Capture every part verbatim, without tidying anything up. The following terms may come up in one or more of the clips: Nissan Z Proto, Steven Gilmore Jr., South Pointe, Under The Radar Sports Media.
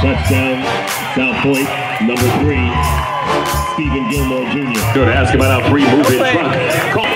Touchdown, South Pointe, number three, Steven Gilmore Junior Go to ask about our free move in front. Call.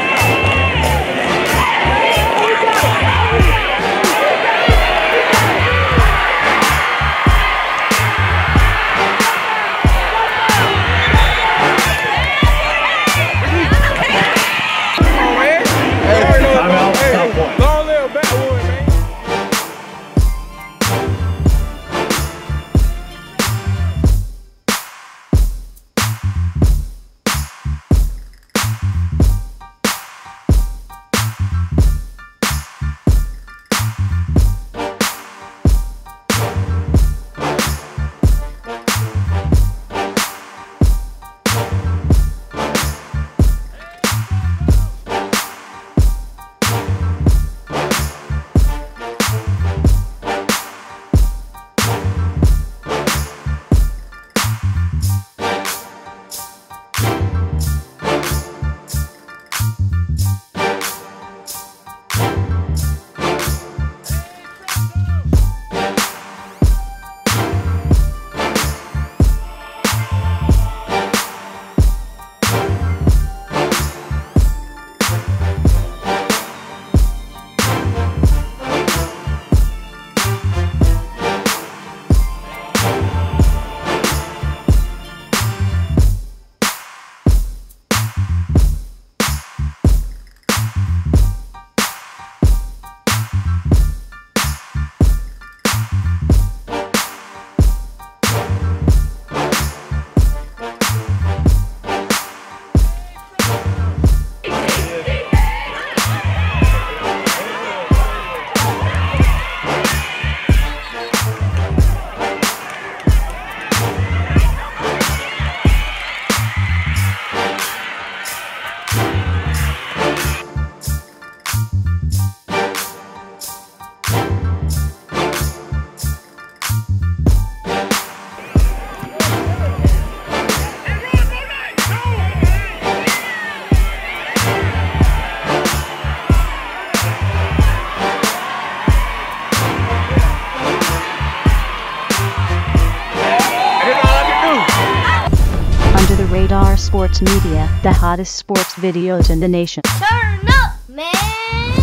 Radar Sports Media, the hottest sports videos in the nation. Turn up, man!